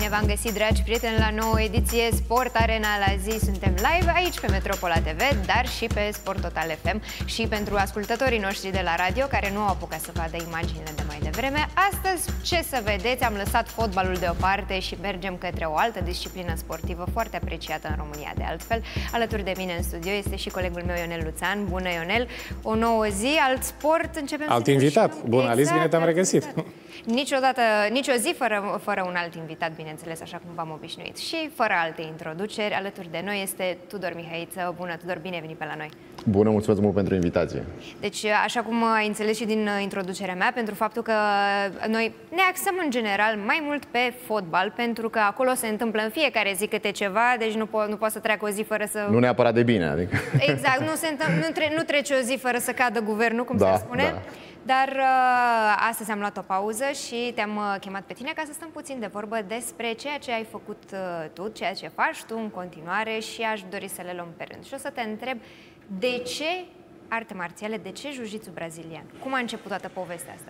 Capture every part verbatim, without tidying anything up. Bine v-am găsit, dragi prieteni, la nouă ediție Sport Arena la zi. Suntem live aici pe Metropola T V, dar și pe Sport Total F M. Și pentru ascultătorii noștri de la radio care nu au apucat să vadă imaginile de mai devreme, astăzi, ce să vedeți, am lăsat fotbalul deoparte și mergem către o altă disciplină sportivă foarte apreciată în România, de altfel. Alături de mine în studio este și colegul meu Ionel Luțan. Bună, Ionel! O nouă zi, alt sport, începem. Alt invitat! Bună, Alice, exact, bine te-am regăsit! Niciodată, nicio zi fără, fără un alt invitat, bineînțeles, așa cum v-am obișnuit. Și fără alte introduceri, alături de noi este Tudor Mihăiță. Bună, Tudor, bine ai venit pe la noi! Bună, mulțumesc mult pentru invitație! Deci, așa cum ai înțeles și din introducerea mea, pentru faptul că noi ne axăm în general mai mult pe fotbal, pentru că acolo se întâmplă în fiecare zi câte ceva, deci nu, po nu poate să treacă o zi fără să... Nu neapărat de bine, adică... Exact, nu, se întâmpl nu, tre nu trece o zi fără să cadă guvernul, cum da, se spune. Da. Dar uh, astăzi am luat o pauză și te-am chemat pe tine ca să stăm puțin de vorbă despre ceea ce ai făcut uh, tu, ceea ce faci tu în continuare, și aș dori să le luăm pe rând. Și o să te întreb de ce arte marțiale, de ce jiu-jitsu brazilian? Cum a început toată povestea asta?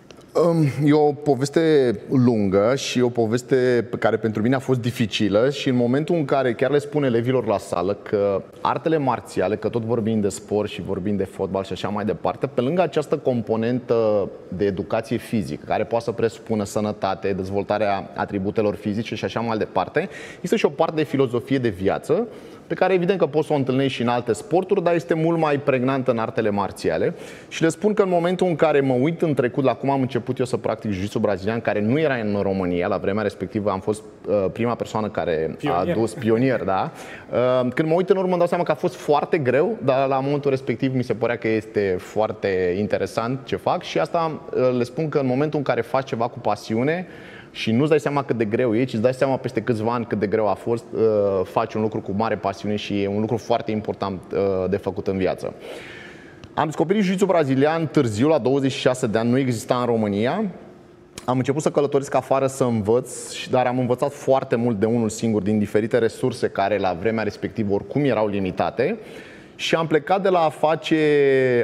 Um, e o poveste lungă și o poveste care pentru mine a fost dificilă și în momentul în care chiar le spun elevilor la sală că artele marțiale, că tot vorbim de sport și vorbim de fotbal și așa mai departe, pe lângă această componentă de educație fizică, care poate să presupună sănătate, dezvoltarea atributelor fizice și așa mai departe, este și o parte de filozofie de viață, pe care evident că poți să o întâlnești și în alte sporturi, dar este mult mai pregnantă în artele marțiale. Și le spun că în momentul în care mă uit în trecut la cum am început eu să practic jiu-jitsu brazilian, care nu era în România, la vremea respectivă am fost uh, prima persoană care pionier. a adus pionier, da. Uh, când mă uit în urmă îmi dau seama că a fost foarte greu, dar la momentul respectiv mi se părea că este foarte interesant ce fac și asta uh, le spun că în momentul în care faci ceva cu pasiune, și nu-ți dai seama cât de greu e, ci îți dai seama peste câțiva ani cât de greu a fost, uh, faci un lucru cu mare pasiune și e un lucru foarte important uh, de făcut în viață. Am descoperit jiu-jitsu brazilian târziu, la douăzeci și șase de ani, nu exista în România. Am început să călătoresc afară să învăț, dar am învățat foarte mult de unul singur, din diferite resurse care la vremea respectivă oricum erau limitate. Și am plecat de la a face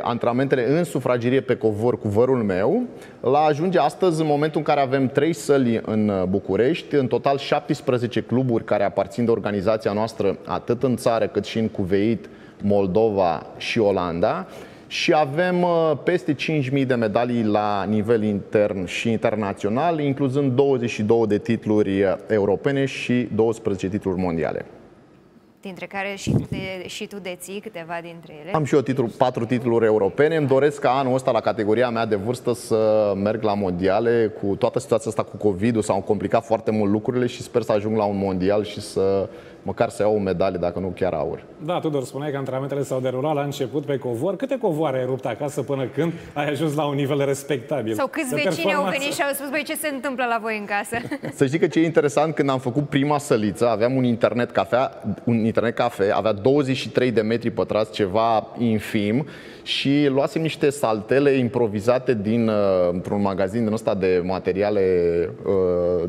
antrenamentele în sufragerie pe covor cu vărul meu la a ajunge astăzi în momentul în care avem trei săli în București, în total șaptesprezece cluburi care aparțin de organizația noastră atât în țară cât și în Cuveit, Moldova și Olanda. Și avem peste cinci mii de medalii la nivel intern și internațional, incluzând douăzeci și două de titluri europene și doisprezece titluri mondiale, dintre care și tu, de, și tu deții câteva dintre ele. Am și eu titlu, patru titluri europene. Îmi doresc ca anul ăsta, la categoria mea de vârstă, să merg la mondiale. Cu toată situația asta cu COVID-ul s-au complicat foarte mult lucrurile și sper să ajung la un mondial și să măcar să iau o medalie, dacă nu chiar aur. Da, Tudor, spuneai că antrenamentele s-au derulat la început pe covor. Câte covoare ai rupt acasă până când ai ajuns la un nivel respectabil? Sau câți vecini au venit și au spus, băi, ce se întâmplă la voi în casă? Să știi că ce e interesant, când am făcut prima săliță, aveam un internet cafea, un internet cafe, avea douăzeci și trei de metri pătrați, ceva infim, și luasem niște saltele improvizate din un magazin din ăsta de materiale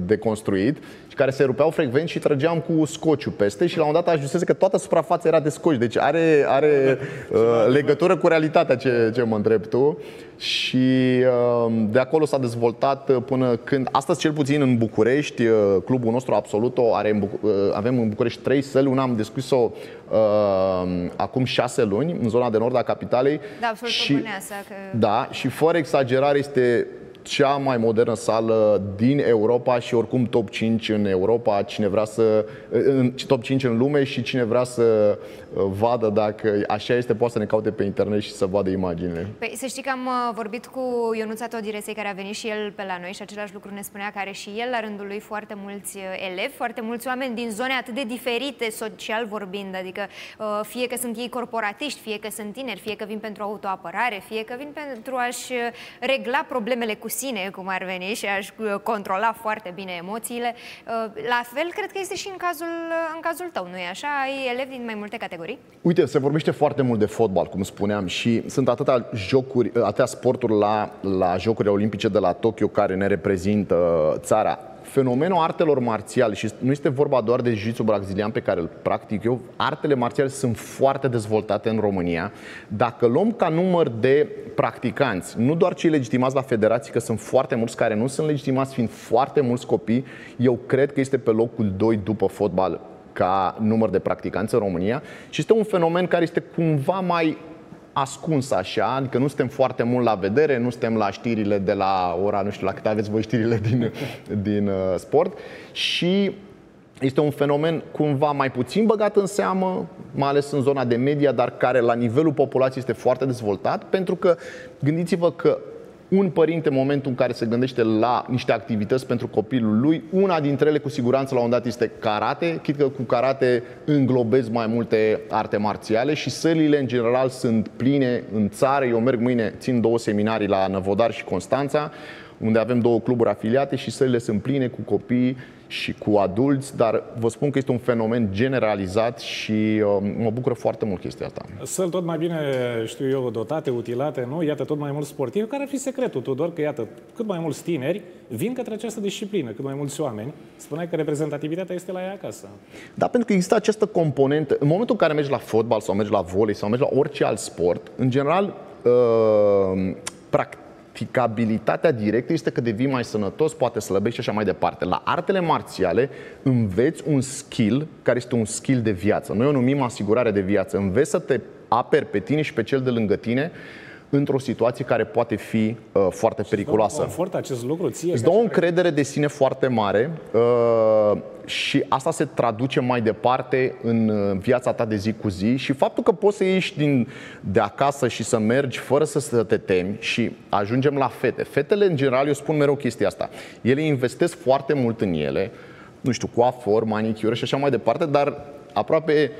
de construit, care se rupeau frecvent și trăgeam cu scociu peste și la un moment dat ajusese că toată suprafața era de scoci. Deci are, are uh, legătură cu realitatea ce, ce mă întreb tu. Și uh, de acolo s-a dezvoltat până când, astăzi cel puțin în București, uh, clubul nostru Absoluto, are în Bucu uh, avem în București trei săli. Una am deschis-o uh, acum șase luni, în zona de nord a capitalei. Da, Absoluto și, Buneasa, că... da, și fără exagerare este cea mai modernă sală din Europa și oricum top cinci în Europa, cine vrea să, top cinci în lume, și cine vrea să vadă dacă așa este, poate să ne caute pe internet și să vadă imaginile. Păi, să știi că am vorbit cu Ionuța Todireasa, care a venit și el pe la noi și același lucru ne spunea, că are și el la rândul lui foarte mulți elevi, foarte mulți oameni din zone atât de diferite social vorbind, adică fie că sunt ei corporatiști, fie că sunt tineri, fie că vin pentru autoapărare, fie că vin pentru a-și regla problemele cu sine, cum ar veni, și aș controla foarte bine emoțiile. La fel, cred că este și în cazul, în cazul tău, nu-i așa? Ai elevi din mai multe categorii? Uite, se vorbește foarte mult de fotbal, cum spuneam, și sunt atâtea jocuri, atâtea sporturi la, la Jocurile Olimpice de la Tokyo care ne reprezintă țara. fenomenul artelor marțiale, și nu este vorba doar de jiu-jitsu brazilian pe care îl practic eu, artele marțiale sunt foarte dezvoltate în România. Dacă luăm ca număr de practicanți, nu doar cei legitimați la federații, că sunt foarte mulți care nu sunt legitimați, fiind foarte mulți copii, eu cred că este pe locul doi după fotbal ca număr de practicanți în România și este un fenomen care este cumva mai ascuns așa, adică nu suntem foarte mult la vedere, nu suntem la știrile de la ora, nu știu la cât aveți voi știrile din, din sport și este un fenomen cumva mai puțin băgat în seamă, mai ales în zona de media, dar care la nivelul populației este foarte dezvoltat, pentru că gândiți-vă că un părinte, în momentul în care se gândește la niște activități pentru copilul lui, una dintre ele cu siguranță la un dat este karate, chit că cu karate înglobez mai multe arte marțiale și sălile în general sunt pline în țară. Eu merg mâine, țin două seminarii la Năvodar și Constanța, unde avem două cluburi afiliate și sălile sunt pline cu copii și cu adulți, dar vă spun că este un fenomen generalizat și mă bucură foarte mult chestia asta. Săli tot mai bine, știu eu, dotate, utilate, nu? Iată, tot mai mulți sportivi, care ar fi secretul, Tudor, că iată, cât mai mulți tineri vin către această disciplină, cât mai mulți oameni. Spuneai că reprezentativitatea este la ea acasă. Da, pentru că există această componentă. În momentul în care mergi la fotbal sau mergi la volei sau mergi la orice alt sport, în general, practic, practicabilitatea directă este că devii mai sănătos, poate slăbești și așa mai departe. La artele marțiale înveți un skill care este un skill de viață. Noi o numim asigurare de viață. Înveți să te aperi pe tine și pe cel de lângă tine într-o situație care poate fi uh, foarte și periculoasă. Confort acest lucru ție. Îți dă o încredere de sine foarte mare uh, și asta se traduce mai departe în viața ta de zi cu zi și faptul că poți să ieși din, de acasă și să mergi fără să te temi. Și ajungem la fete. Fetele, în general, eu spun mereu chestia asta. Ele investesc foarte mult în ele, nu știu, coafor, manicură și așa mai departe, dar aproape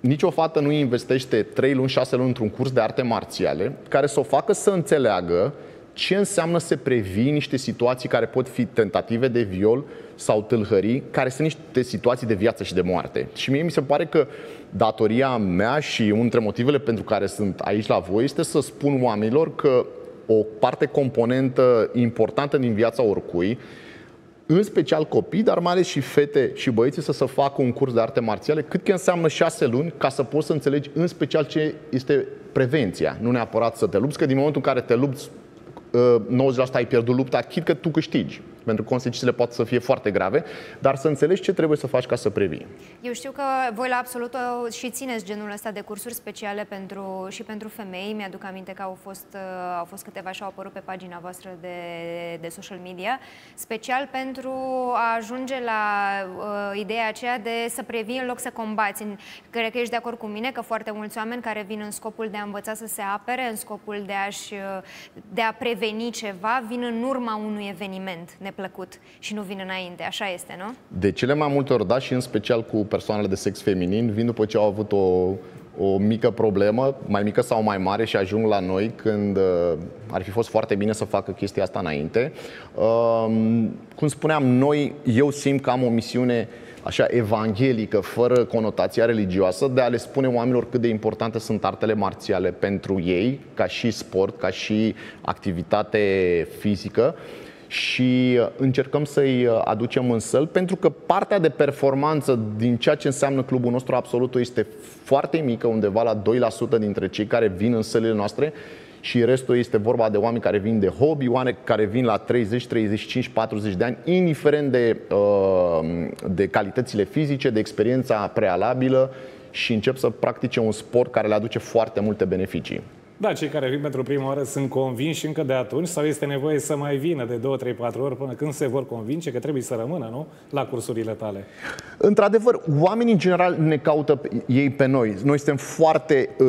nici o fată nu investește trei luni, șase luni într-un curs de arte marțiale care să o facă să înțeleagă ce înseamnă să previi niște situații care pot fi tentative de viol sau tâlhării, care sunt niște situații de viață și de moarte. Și mie mi se pare că datoria mea și unul dintre motivele pentru care sunt aici la voi este să spun oamenilor că o parte componentă importantă din viața oricui, în special copii, dar mai ales și fete și băieții, să se facă un curs de arte marțiale, cât că înseamnă șase luni, ca să poți să înțelegi în special ce este prevenția. Nu neapărat să te lupți, că din momentul în care te lupți, nouăzeci la sută ai pierdut lupta, chit că tu câștigi, pentru că consecințele pot să fie foarte grave, dar să înțelegi ce trebuie să faci ca să previi. Eu știu că voi la Absoluto și țineți genul ăsta de cursuri speciale pentru, și pentru femei. Mi-aduc aminte că au fost, au fost câteva și au apărut pe pagina voastră de, de social media, special pentru a ajunge la uh, ideea aceea de să previi în loc să combați. Cred că ești de acord cu mine că foarte mulți oameni care vin în scopul de a învăța să se apere, în scopul de, a-și, de a preveni ceva, vin în urma unui eveniment plăcut și nu vin înainte. Așa este, nu? De cele mai multe ori, da, și în special cu persoanele de sex feminin, vin după ce au avut o, o mică problemă, mai mică sau mai mare, și ajung la noi când uh, ar fi fost foarte bine să facă chestia asta înainte. Uh, cum spuneam, noi, eu simt că am o misiune așa evanghelică, fără conotația religioasă, de a le spune oamenilor cât de importante sunt artele marțiale pentru ei, ca și sport, ca și activitate fizică, și încercăm să-i aducem în săl, pentru că partea de performanță din ceea ce înseamnă clubul nostru Absoluto este foarte mică, undeva la doi la sută dintre cei care vin în sălile noastre, și restul este vorba de oameni care vin de hobby, oameni care vin la treizeci, treizeci și cinci, patruzeci de ani, indiferent de, de calitățile fizice, de experiența prealabilă, și încep să practice un sport care le aduce foarte multe beneficii. Da, cei care vin pentru prima oară sunt convinși încă de atunci, sau este nevoie să mai vină de două, trei, patru ori până când se vor convinge că trebuie să rămână, nu? La cursurile tale. Într-adevăr, oamenii în general ne caută ei pe noi. Noi suntem foarte, uh,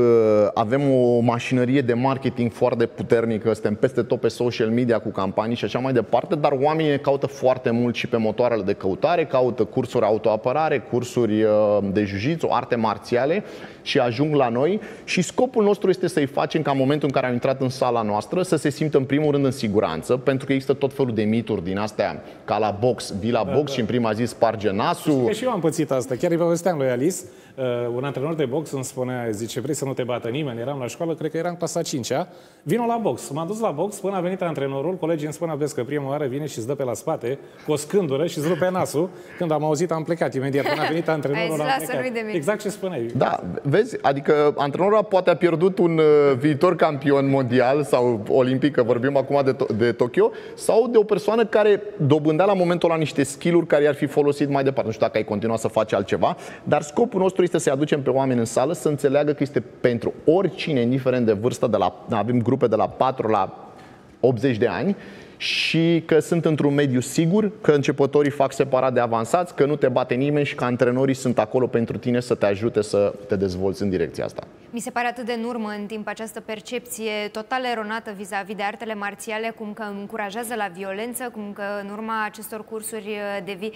avem o mașinărie de marketing foarte puternică, suntem peste tot pe social media cu campanii și așa mai departe, dar oamenii ne caută foarte mult și pe motoarele de căutare, caută cursuri autoapărare, cursuri uh, de jiu-jitsu, arte marțiale, și ajung la noi, și scopul nostru este să-i facem facem ca în momentul în care au intrat în sala noastră să se simtă în primul rând în siguranță, pentru că există tot felul de mituri din astea, ca la box, vii la da, box da. și în prima zi sparge nasul. Că și eu am pățit asta, chiar îi povesteam lui Alice, uh, un antrenor de box îmi spunea, zice, vrei să nu te bată nimeni, eram la școală, cred că eram clasa cincea, vino la box, m-am dus la box, până a venit antrenorul, colegii îmi spunea, vezi că prima oară vine și îți dă pe la spate, cu o scândură și îți rupe nasul, când am auzit am plecat imediat, până a venit antrenorul, am plecat. Exact ce spuneai. Da, vezi, adică antrenorul poate a pierdut un viitor campion mondial sau olimpic, că vorbim acum de, to de Tokyo, sau de o persoană care dobândea la momentul ăla niște skill-uri care i-ar fi folosit mai departe. Nu știu dacă ai continua să faci altceva, dar scopul nostru este să-i aducem pe oameni în sală să înțeleagă că este pentru oricine, indiferent de vârstă, de la, avem grupe de la patru la optzeci de ani, și că sunt într-un mediu sigur, că începătorii fac separat de avansați, că nu te bate nimeni și că antrenorii sunt acolo pentru tine să te ajute să te dezvolți în direcția asta. Mi se pare atât de în urmă în timp această percepție total eronată vis-a-vis de artele marțiale, cum că încurajează la violență, cum că în urma acestor cursuri devii,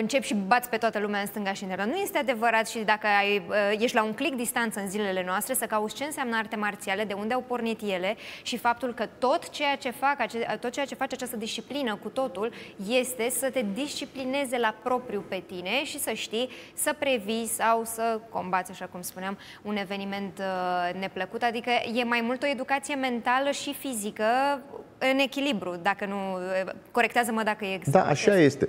începi și bați pe toată lumea în stânga și în dreapta. Nu este adevărat și dacă ai, ești la un clic distanță în zilele noastre să cauți ce înseamnă arte marțiale, de unde au pornit ele și faptul că tot ceea ce fac, tot ceea ce face această disciplină cu totul este să te disciplineze la propriu pe tine și să știi să previi sau să combați, așa cum spuneam, un eveniment eveniment neplăcut, adică e mai mult o educație mentală și fizică în echilibru, dacă nu, corectează-mă dacă e exact. Da, așa este.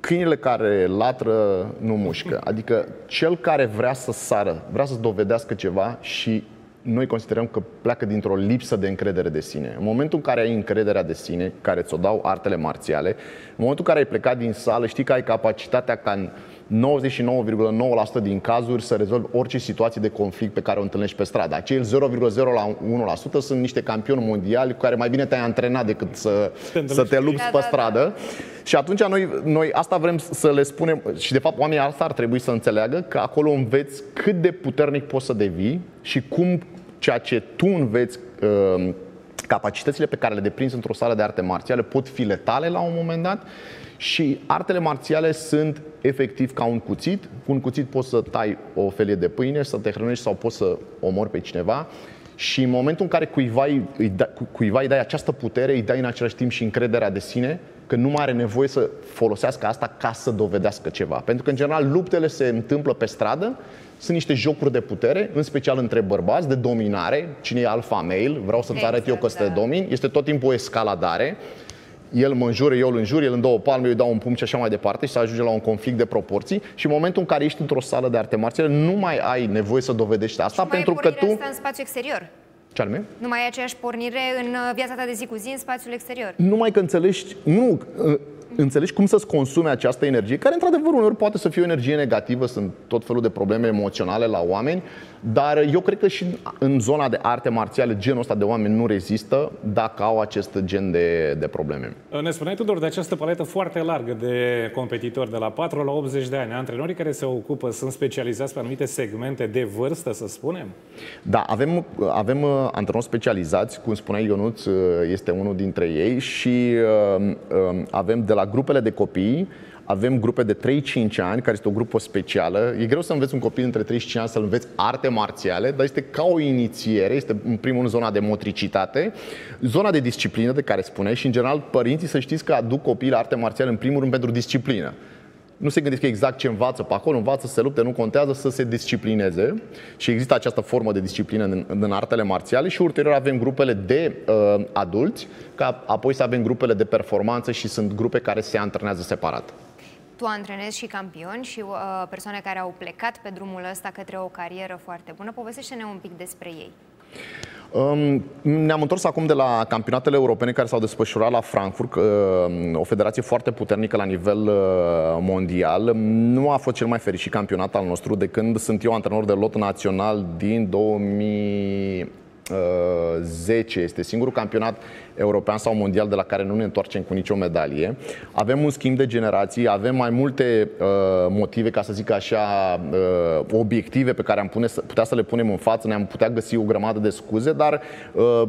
Câinile care latră nu mușcă, adică cel care vrea să sară, vrea să-ți dovedească ceva și noi considerăm că pleacă dintr-o lipsă de încredere de sine. În momentul în care ai încrederea de sine, care ți-o dau artele marțiale, în momentul în care ai plecat din sală, știi că ai capacitatea ca în nouăzeci și nouă virgulă nouă la sută din cazuri să rezolvi orice situație de conflict pe care o întâlnești pe stradă. Acei zero virgulă zero la unu la sută sunt niște campioni mondiali cu care mai bine te-ai antrenat decât să, să te lupți da, pe da, stradă. Da. Și atunci noi, noi asta vrem să le spunem și de fapt oamenii asta ar trebui să înțeleagă că acolo înveți cât de puternic poți să devii și cum ceea ce tu înveți, capacitățile pe care le deprinzi într-o sală de arte marțiale pot fi letale la un moment dat. Și artele marțiale sunt efectiv ca un cuțit. Cu un cuțit poți să tai o felie de pâine, să te hrănești sau poți să omori pe cineva. Și în momentul în care cuiva îi, da, cuiva îi dai această putere, îi dai în același timp și încrederea de sine, că nu mai are nevoie să folosească asta ca să dovedească ceva. Pentru că, în general, luptele se întâmplă pe stradă, sunt niște jocuri de putere, în special între bărbați, de dominare. Cine e alfa male, vreau să-ți arăt exact, eu că să te domin. Este tot timpul o escaladare. El mă înjură, eu îl înjur, el îmi dă o palmă, eu îi dau un pumn și așa mai departe și să ajunge la un conflict de proporții. Și în momentul în care ești într-o sală de arte marțiale, nu mai ai nevoie să dovedești asta și pentru că tu... Asta în spațiu exterior. Ce-al nu mai ai aceeași pornire în viața ta de zi cu zi în spațiul exterior. Numai că înțelegi... Nu... Înțelegi cum să-ți consume această energie, care într-adevăr uneori poate să fie o energie negativă, sunt tot felul de probleme emoționale la oameni, dar eu cred că și în zona de arte marțiale genul ăsta de oameni nu rezistă dacă au acest gen de, de probleme. Ne spuneai, Tudor, de această paletă foarte largă de competitori de la patru la optzeci de ani. Antrenorii care se ocupă sunt specializați pe anumite segmente de vârstă, să spunem? Da, avem, avem antrenori specializați, cum spunea Ionuț, este unul dintre ei și avem de la grupele de copii, avem grupe de trei cinci ani, care este o grupă specială. E greu să înveți un copil între trei și cinci ani să-l înveți arte marțiale, dar este ca o inițiere, este în primul rând zona de motricitate, zona de disciplină de care spuneai și în general părinții să știți că aduc copiii la arte marțiale în primul rând pentru disciplină. Nu se gândesc exact ce învață pe acolo, învață să se lupte, nu contează, să se disciplineze și există această formă de disciplină în, în artele marțiale și ulterior avem grupele de uh, adulți, ca apoi să avem grupele de performanță și sunt grupe care se antrenează separat. Tu antrenezi și campioni și uh, persoane care au plecat pe drumul ăsta către o carieră foarte bună. Povestește-ne un pic despre ei. Ne-am întors acum de la campionatele europene care s-au desfășurat la Frankfurt, o federație foarte puternică la nivel mondial. Nu a fost cel mai fericit campionat al nostru de când sunt eu antrenor de lot național din două mii zece. Este singurul campionat european sau mondial de la care nu ne întoarcem cu nicio medalie. Avem un schimb de generații, avem mai multe uh, motive, ca să zic așa, uh, obiective pe care am pune, putea să le punem în față, ne-am putea găsi o grămadă de scuze, dar uh,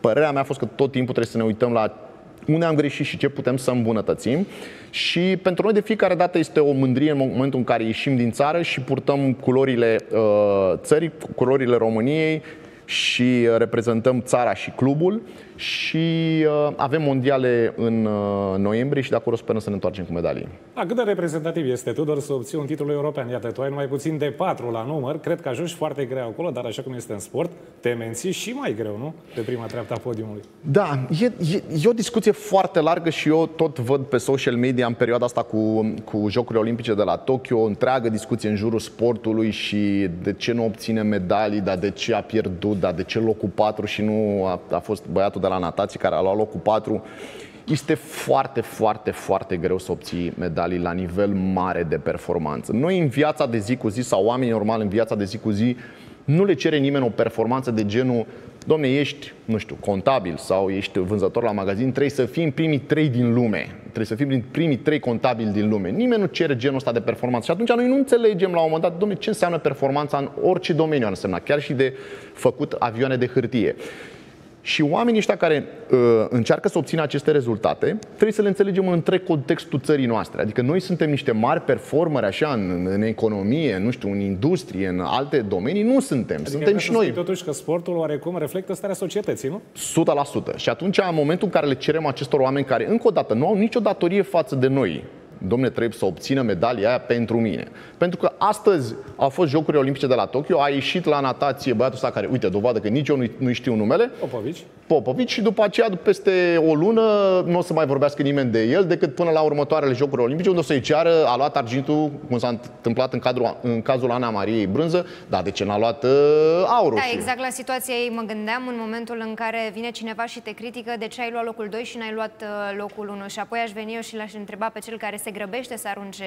părerea mea a fost că tot timpul trebuie să ne uităm la unde am greșit și ce putem să îmbunătățim. Și pentru noi de fiecare dată este o mândrie în momentul în care ieșim din țară și purtăm culorile uh, țării, culorile României, și reprezentăm țara și clubul și avem mondiale în noiembrie și de acolo sperăm să ne întoarcem cu medalii. Da, cât de reprezentativ este Tudor să obții un titlu european? Iată, tu ai numai puțin de patru la număr, cred că ajungi foarte greu acolo, dar așa cum este în sport, te menții și mai greu, nu? Pe prima treaptă a podiumului. Da, e, e, e o discuție foarte largă și eu tot văd pe social media în perioada asta cu, cu Jocurile Olimpice de la Tokyo, o întreagă discuție în jurul sportului și de ce nu obține medalii, dar de ce a pierdut, dar de ce locul patru și nu a, a fost băiatul de la natație care a luat locul patru. Este foarte, foarte, foarte greu să obții medalii la nivel mare de performanță. Noi în viața de zi cu zi, sau oamenii normali în viața de zi cu zi, nu le cere nimeni o performanță de genul: domne, ești, nu știu, contabil sau ești vânzător la magazin, trebuie să fii în primii trei din lume. Trebuie să fii în primii trei contabili din lume. Nimeni nu cere genul ăsta de performanță. Și atunci noi nu înțelegem la un moment dat, domne, ce înseamnă performanța în orice domeniu, înseamnă chiar și de făcut avioane de hârtie. Și oamenii ăștia care uh, încearcă să obțină aceste rezultate, trebuie să le înțelegem în întreg contextul țării noastre. Adică noi suntem niște mari performări așa în, în economie, nu știu, în industrie, în alte domenii, nu suntem. Adică suntem și noi. Totuși că sportul oarecum reflectă starea societății, nu? o sută la sută. Și atunci, în momentul în care le cerem acestor oameni care, încă o dată, nu au nicio datorie față de noi, domne, trebuie să obțină medalia aia pentru mine. Pentru că astăzi au fost Jocurile Olimpice de la Tokyo, a ieșit la natație băiatul ăsta care, uite, dovadă că nici eu nu-i nu știu numele. Popovici. Popovici și după aceea, peste o lună, nu o să mai vorbească nimeni de el decât până la următoarele Jocuri Olimpice, unde o să-i ceară, a luat argintul, cum s-a întâmplat în, cadrul, în cazul Ana Mariei Brânză, dar de ce n-a luat uh, aurul? Da, și... exact la situația ei mă gândeam, în momentul în care vine cineva și te critică de ce ai luat locul doi și n-ai luat locul unu. Și apoi aș veni eu și l-aș întreba pe cel care se grăbește să arunce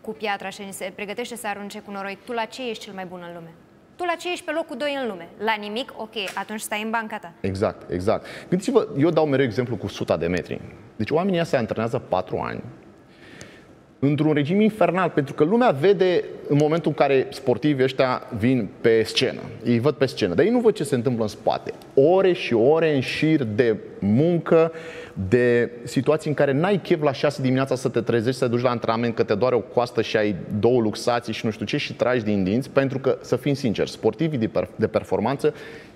cu piatra și se pregătește să arunce cu noroi: tu la ce ești cel mai bun în lume? Tu la ce ești pe locul doi în lume? La nimic? Ok, atunci stai în banca ta. Exact, exact. Gândiți-vă, eu dau mereu exemplu cu suta de metri. Deci oamenii ăia se antrenează patru ani într-un regim infernal, pentru că lumea vede în momentul în care sportivii ăștia vin pe scenă. Ei văd pe scenă, dar ei nu văd ce se întâmplă în spate. Ore și ore în șir de muncă, de situații în care n-ai chef la șase dimineața să te trezești, să te duci la antrenament, că te doare o coastă și ai două luxații și nu știu ce și tragi din dinți, pentru că, să fim sinceri, sportivii de performanță,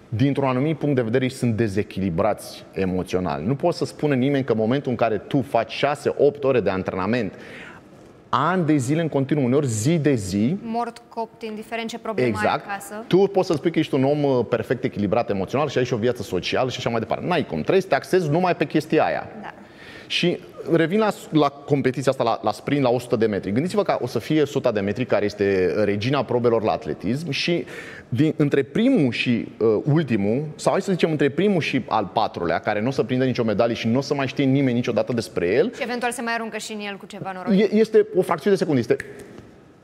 dintr-un anumit punct de vedere, sunt dezechilibrați emoțional. Nu poți să spună nimeni că în momentul în care tu faci șase opt ore de antrenament, ani de zile în continuu, uneori zi de zi, mort copt, indiferent ce probleme exact, ai acasă, tu poți să spui că ești un om perfect echilibrat emoțional și ai și o viață socială și așa mai departe. N-ai cum, trebuie să te axezi numai pe chestia aia. Da. Și revin la, la competiția asta, la, la sprint, la o sută de metri. Gândiți-vă că o să fie o sută de metri, care este regina probelor la atletism, și din, între primul și uh, ultimul, sau hai să zicem între primul și al patrulea, care nu o să prindă nicio medalie și nu o să mai știe nimeni niciodată despre el. Și eventual se mai aruncă și în el cu ceva noroc. Este o fracțiune de secundă. Este...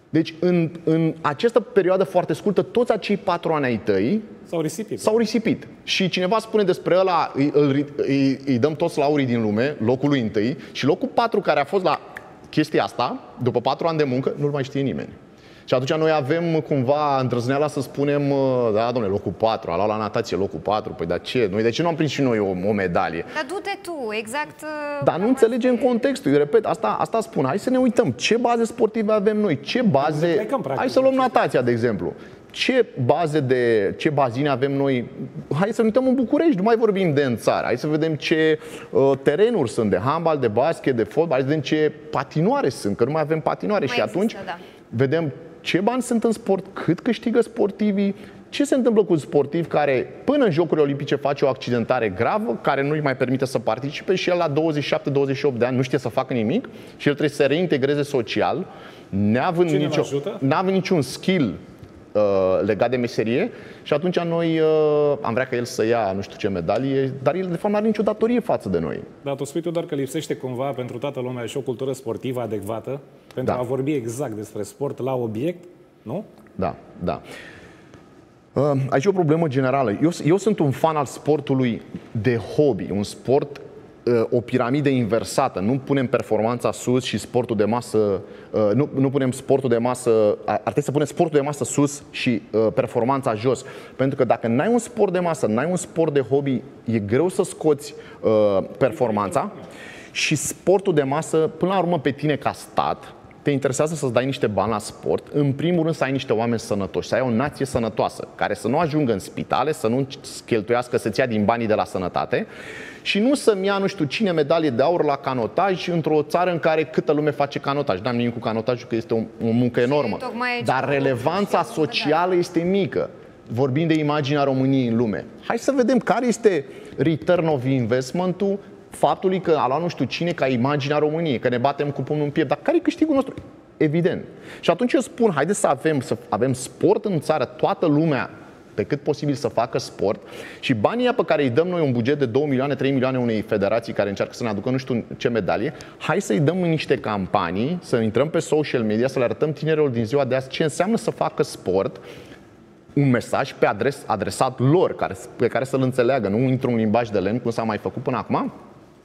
Deci în, în această perioadă foarte scurtă, toți acei patru ani ai tăi s-au risipit. S-au risipit. Și cineva spune despre ăla, îi, îi, îi, îi dăm toți laurii din lume, locul lui întâi, și locul patru care a fost la chestia asta, după patru ani de muncă, nu-l mai știe nimeni. Și atunci noi avem cumva îndrăzneala să spunem: da, domnule, locul patru, a luat la natație locul patru, păi da, ce? Noi de ce nu am prins și noi o, o medalie? Dar du-te tu, exact... Dar nu înțelegem contextul, eu repet, asta, asta spun, hai să ne uităm, ce baze sportive avem noi, ce baze... Plecăm, practic, hai să luăm natația, de exemplu. Ce baze de, ce bazine avem noi? Hai să ne uităm în București, nu mai vorbim de în țară. Hai să vedem ce uh, terenuri sunt de handbal, de basket, de fotbal, hai să vedem ce patinoare sunt, că nu mai avem patinoare. Mai și există, atunci da. Vedem ce bani sunt în sport, cât câștigă sportivii, ce se întâmplă cu un sportiv care până în Jocurile Olimpice face o accidentare gravă, care nu îi mai permite să participe și el la douăzeci și șapte douăzeci și opt de ani nu știe să facă nimic și el trebuie să se reintegreze social, neavând, nicio, neavând niciun skill uh, legat de meserie, și atunci noi uh, am vrea ca el să ia nu știu ce medalie, dar el de fapt nu are nicio datorie față de noi. Dar tu spui, doar că lipsește cumva pentru toată lumea și o cultură sportivă adecvată? Pentru da. A vorbi exact despre sport la obiect, nu? Da, da. Aici e o problemă generală. Eu, eu sunt un fan al sportului de hobby, un sport, o piramidă inversată. Nu punem performanța sus și sportul de masă, nu, nu punem sportul de masă, ar trebui să punem sportul de masă sus și performanța jos. Pentru că dacă n-ai un sport de masă, n-ai un sport de hobby, e greu să scoți performanța. Și sportul de masă, până la urmă, pe tine ca stat, te interesează să-ți dai niște bani la sport, în primul rând să ai niște oameni sănătoși, să ai o nație sănătoasă, care să nu ajungă în spitale, să nu cheltuiască, să-ți ia din banii de la sănătate și nu să-mi ia, nu știu cine, medalie de aur la canotaj într-o țară în care câtă lume face canotaj. N-am nimic cu canotajul, că este o, o muncă enormă, dar relevanța socială este mică. Vorbim de imaginea României în lume. Hai să vedem care este return of investment-ul faptului că a luat nu știu cine ca imaginea României, că ne batem cu pumnul în piept, dar care e câștigul nostru? Evident. Și atunci eu spun, haideți să avem, să avem sport în țară, toată lumea pe cât posibil să facă sport și banii pe care îi dăm noi, un buget de două milioane, trei milioane unei federații care încearcă să ne aducă nu știu ce medalie, hai să-i dăm în niște campanii, să intrăm pe social media, să le arătăm tinerilor din ziua de azi ce înseamnă să facă sport, un mesaj pe adres, adresat lor, care, pe care să-l înțeleagă, nu într-un limbaj de lemn, cum s-a mai făcut până acum,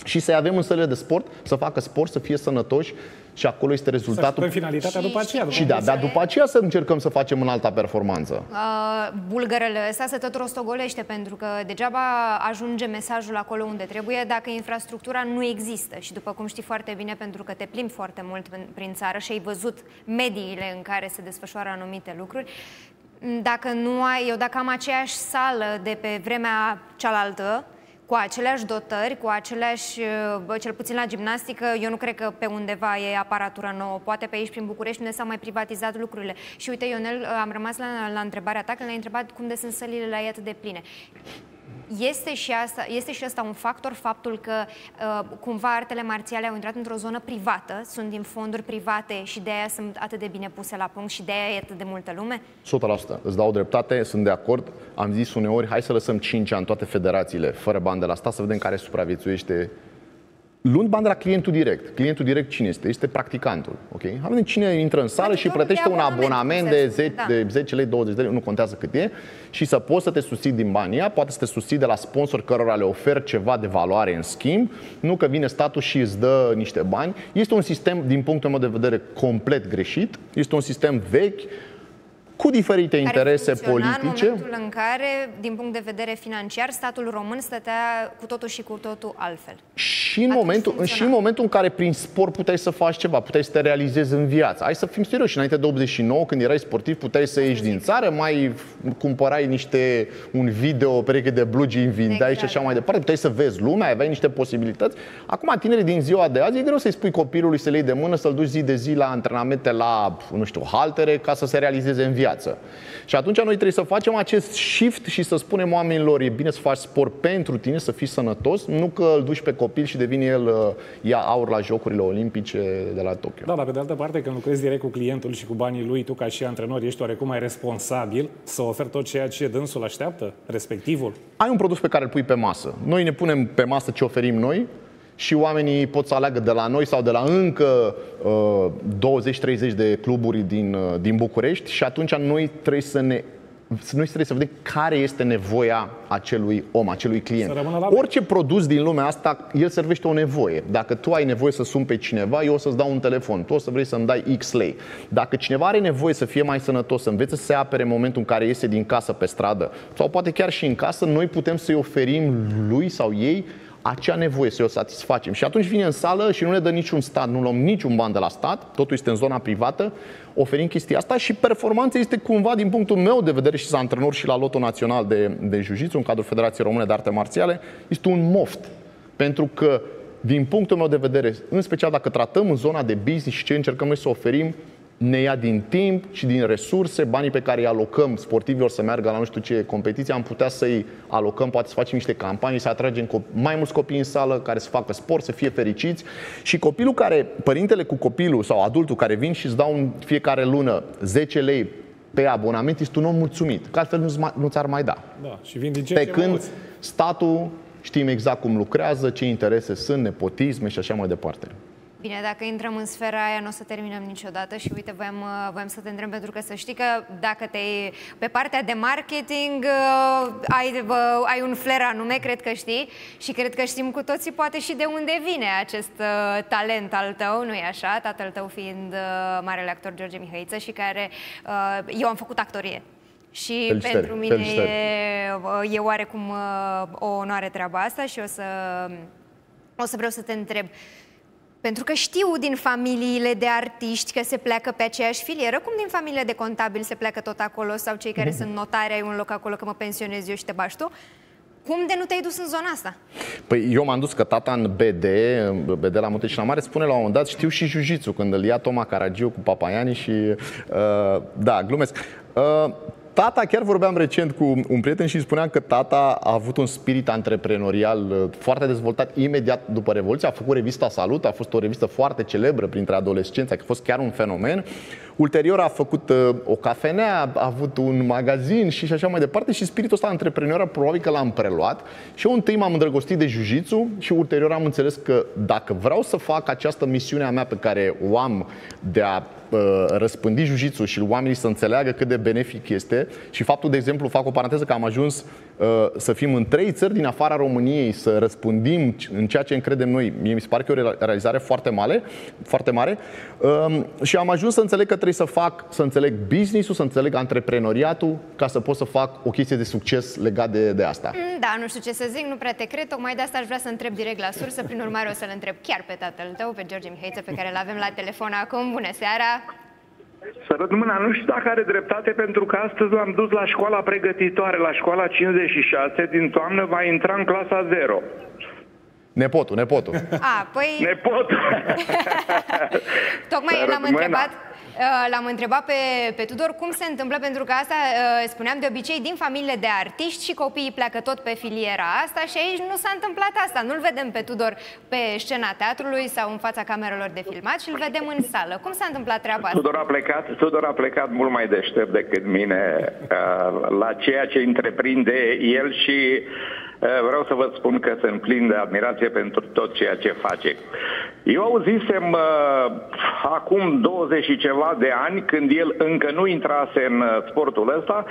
și să-i avem în sălile de sport, să facă sport, să fie sănătoși și acolo este rezultatul. Și finalitatea după aceea. După și da, dar după aceea să încercăm să facem în alta performanță. Uh, bulgărele ăsta se tot rostogolește, pentru că degeaba ajunge mesajul acolo unde trebuie dacă infrastructura nu există. Și după cum știi foarte bine, pentru că te plimbi foarte mult prin țară și ai văzut mediile în care se desfășoară anumite lucruri, dacă nu ai, eu dacă am aceeași sală de pe vremea cealaltă, cu aceleași dotări, cu aceleași, cel puțin la gimnastică, eu nu cred că pe undeva e aparatura nouă. Poate pe aici, prin București, unde s-au mai privatizat lucrurile. Și uite, Ionel, am rămas la, la întrebarea ta, când ne-ai întrebat cum de sunt sălile la ei atât de pline. Este și asta, este și asta un factor, faptul că uh, cumva artele marțiale au intrat într-o zonă privată, sunt din fonduri private și de aia sunt atât de bine puse la punct și de aia e atât de multă lume? o sută la sută. Îți dau dreptate, sunt de acord. Am zis uneori, hai să lăsăm cinci ani toate federațiile fără bani de la stat, să vedem care supraviețuiește. Luând bani de la clientul direct. Clientul direct cine este? Este practicantul. Okay? Avem cine intră în sală și plătește un abonament de zece lei, douăzeci de lei, nu contează cât e, și să poți să te susții din banii, poate să te susții de la sponsori cărora le oferi ceva de valoare în schimb, nu că vine statul și îți dă niște bani. Este un sistem, din punctul meu de vedere, complet greșit. Este un sistem vechi, cu diferite interese politice. În momentul în care, din punct de vedere financiar, statul român stătea cu totul și cu totul altfel. Și în, momentul, și în momentul în care prin sport puteai să faci ceva, puteai să te realizezi în viață. Hai să fim serioși, înainte de optzeci și nouă, când erai sportiv, puteai să ieși din țară, mai cumpărai niște, un video, o pereche de blugi, îi vindeai exact. Și așa mai departe, puteai să vezi lumea, aveai niște posibilități. Acum, tinerii din ziua de azi, e greu să-i spui copilului să le iei de mână, să-l duci zi de zi la antrenamente, la, nu știu, haltere, ca să se realizeze în viață. Și atunci noi trebuie să facem acest shift și să spunem oamenilor, e bine să faci sport pentru tine, să fii sănătos, nu că îl duci pe copil și devine el, ia aur la Jocurile Olimpice de la Tokyo. Da, dar pe de altă parte, când lucrezi direct cu clientul și cu banii lui, tu ca și antrenor ești oarecum mai responsabil să oferi tot ceea ce dânsul așteaptă, respectivul. Ai un produs pe care îl pui pe masă. Noi ne punem pe masă ce oferim noi și oamenii pot să aleagă de la noi sau de la încă uh, douăzeci treizeci de cluburi din, uh, din București și atunci noi trebuie să ne noi trebuie să vedem care este nevoia acelui om, acelui client. Orice produs din lumea asta, el servește o nevoie. Dacă tu ai nevoie să suni pe cineva, eu o să-ți dau un telefon, tu o să vrei să-mi dai X lei. Dacă cineva are nevoie să fie mai sănătos, să învețe să se apere în momentul în care iese din casă pe stradă sau poate chiar și în casă, noi putem să-i oferim lui sau ei acea nevoie, să o satisfacem. Și atunci vine în sală și nu ne dă niciun stat, nu luăm niciun ban de la stat, totul este în zona privată, oferim chestia asta și performanța este cumva, din punctul meu de vedere, și s-a antrenor și la lotul național de, de jiu-jitsu, în cadrul Federației Române de Arte Marțiale, este un moft. Pentru că, din punctul meu de vedere, în special dacă tratăm în zona de business și ce încercăm noi să oferim, ne ia din timp și din resurse, banii pe care îi alocăm sportivilor să meargă la nu știu ce competiție, am putea să-i alocăm, poate să facem niște campanii, să atragem mai mulți copii în sală care să facă sport, să fie fericiți și copilul care, părintele cu copilul sau adultul care vin și îți dau în fiecare lună zece lei pe abonament, este un om mulțumit, că altfel nu, nu ți-ar mai da. Da, și vin din ce pe ce când mulți. Statul știm exact cum lucrează, ce interese sunt, nepotisme și așa mai departe. Bine, dacă intrăm în sfera aia, nu o să terminăm niciodată și uite, voiam, voiam să te întreb, pentru că să știi că dacă te pe partea de marketing ai, ai un flair anume, cred că știi și cred că știm cu toții poate și de unde vine acest uh, talent al tău, nu-i așa? Tatăl tău fiind uh, marele actor George Mihăiță și care, uh, eu am făcut actorie. Și felicitări, pentru mine e, e oarecum uh, o onoare treaba asta și o să, o să vreau să te întreb Pentru că știu din familiile de artiști că se pleacă pe aceeași filieră, cum din familiile de contabili se pleacă tot acolo, sau cei care mm-hmm. sunt notari, ai un loc acolo că mă pensionez eu și te bași tu. Cum de nu te-ai dus în zona asta? Păi eu m-am dus că tata în B D, B D la Munte și la Mare, spune la un moment dat, știu și jiu-jitsu, când îl ia Toma Caragiu cu Papa Iani și... Uh, da, glumesc. Uh, Tata, chiar vorbeam recent cu un prieten și spuneam că tata a avut un spirit antreprenorial foarte dezvoltat imediat după Revoluție. A făcut revista Salut, a fost o revistă foarte celebră printre adolescenți, a fost chiar un fenomen. Ulterior a făcut o cafenea, a avut un magazin și așa mai departe și spiritul ăsta antreprenorial probabil că l-am preluat. Și eu întâi m-am îndrăgostit de jiu-jitsu și ulterior am înțeles că dacă vreau să fac această misiune a mea pe care o am de a răspândi jiu-jitsu și oamenii să înțeleagă cât de benefic este și faptul, de exemplu, fac o paranteză că am ajuns uh, să fim în trei țări din afara României, să răspândim în ceea ce încredem noi, mie mi se pare că e o realizare foarte mare, foarte mare uh, și am ajuns să înțeleg că trebuie să fac, să înțeleg business-ul, să înțeleg antreprenoriatul ca să pot să fac o chestie de succes legat de, de asta. Da, nu știu ce să zic, nu prea te cred, tocmai de asta aș vrea să întreb direct la sursă, prin urmare o să-l întreb chiar pe tatăl tău, pe George Mihăiță, pe care îl avem la telefon acum. Bună seara! Să văd mâna, nu știu dacă are dreptate, pentru că astăzi l-am dus la școala pregătitoare, la școala cincizeci și șase, din toamnă va intra în clasa zero. Nepotul, nepotul. A, păi... Nepotul! Tocmai l-am întrebat, l-am întrebat pe, pe Tudor cum se întâmplă, pentru că asta, spuneam, de obicei din familiile de artiști și copiii pleacă tot pe filiera asta și aici nu s-a întâmplat asta. Nu-l vedem pe Tudor pe scena teatrului sau în fața camerelor de filmat și îl vedem în sală. Cum s-a întâmplat treaba asta? Tudor a plecat, Tudor a plecat mult mai deștept decât mine la ceea ce întreprinde el și vreau să vă spun că sunt plin de admirație pentru tot ceea ce face. Eu auzisem uh, acum douăzeci și ceva de ani, când el încă nu intrase în sportul ăsta,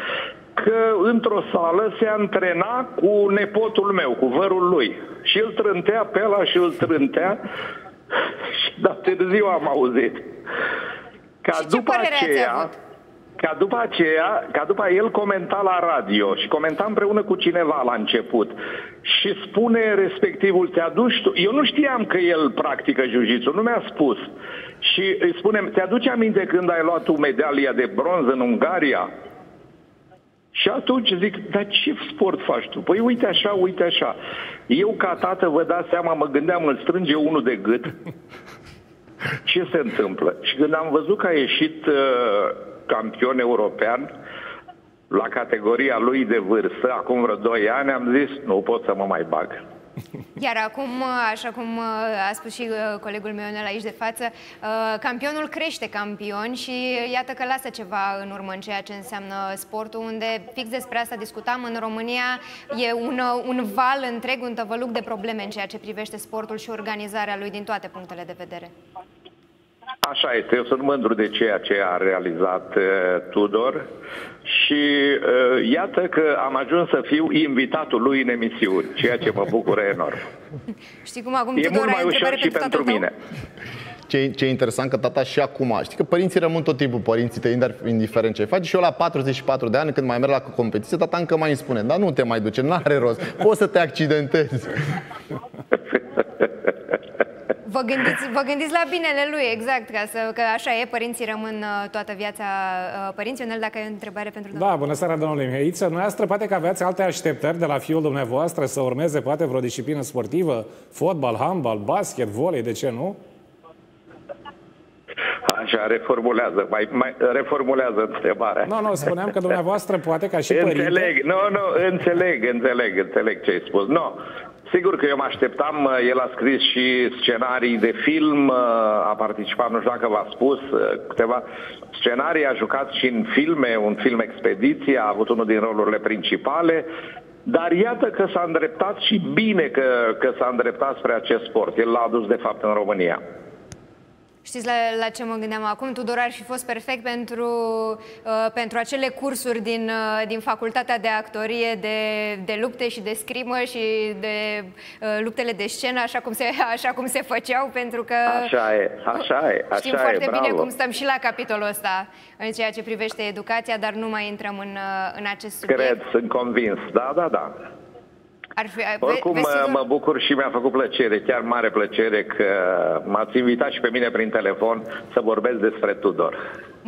că într-o sală se antrena cu nepotul meu, cu vărul lui. Și îl trântea pe ăla și îl trântea. Dar târziu am auzit. Ca și după aceea... Ca după aceea, ca după el comenta la radio și comenta împreună cu cineva la început și spune respectivul, te aduci tu? Eu nu știam că el practică jiu-jitsu, nu mi-a spus. Și îi spunem, te aduci aminte când ai luat tu medalia de bronz în Ungaria? Și atunci zic, dar ce sport faci tu? Păi uite așa, uite așa. Eu ca tată, vă dați seama, mă gândeam, îl strânge unul de gât. Ce se întâmplă? Și când am văzut că a ieșit... Uh, campion european la categoria lui de vârstă, acum vreo doi ani, am zis, nu pot să mă mai bag. Iar acum, așa cum a spus și colegul meu Ionel aici de față, campionul crește campion și iată că lasă ceva în urmă în ceea ce înseamnă sportul, unde fix despre asta discutam, în România e un, un val întreg, un tăvăluc de probleme în ceea ce privește sportul și organizarea lui din toate punctele de vedere. Așa este, eu sunt mândru de ceea ce a realizat uh, Tudor și uh, iată că am ajuns să fiu invitatul lui în emisiuni, ceea ce mă bucură enorm. Știi cum acum, e Tudor, mult mai ușor și pentru mine. Ce, ce e interesant că tata și acum, știi că părinții rămân tot timpul părinții tăi, indiferent ce faci. Și eu la patruzeci și patru de ani, când mai merg la competiție, tata încă mai îmi spune, dar nu te mai duce, n-are rost, poți să te accidentezi. Vă gândiți, vă gândiți la binele lui, exact, ca să, că așa e, părinții rămân toată viața părinții. Ionel, dacă e o întrebare pentru domnul. Da, bună seara, domnule Mihăiță. Noastră poate că aveați alte așteptări de la fiul dumneavoastră să urmeze poate vreo disciplină sportivă, fotbal, handbal, basket, volei, de ce nu? Așa, reformulează, mai, mai reformulează întrebarea. Nu, nu, spuneam că dumneavoastră poate ca și părinte... Înțeleg, nu, nu, înțeleg, înțeleg, înțeleg ce ai spus. Nu. Sigur că eu mă așteptam, el a scris și scenarii de film, a participat, nu știu dacă v-a spus, câteva scenarii, a jucat și în filme, un film Expediție, a avut unul din rolurile principale, dar iată că s-a îndreptat și bine că, că s-a îndreptat spre acest sport, el l-a adus de fapt în România. Știți la, la ce mă gândeam acum? Tudor ar fi fost perfect pentru, uh, pentru acele cursuri din, uh, din facultatea de actorie, de, de lupte și de scrimă și de uh, luptele de scenă, așa cum, se, așa cum se făceau, pentru că așa e, așa e, așa știm e, foarte bravo. Bine cum stăm și la capitolul ăsta în ceea ce privește educația, dar nu mai intrăm în, în acest subiect. Cred, sunt convins, da, da, da. Ar fi, Oricum, ve, sigur... mă bucur și mi-a făcut plăcere, chiar mare plăcere că m-ați invitat și pe mine prin telefon să vorbesc despre Tudor.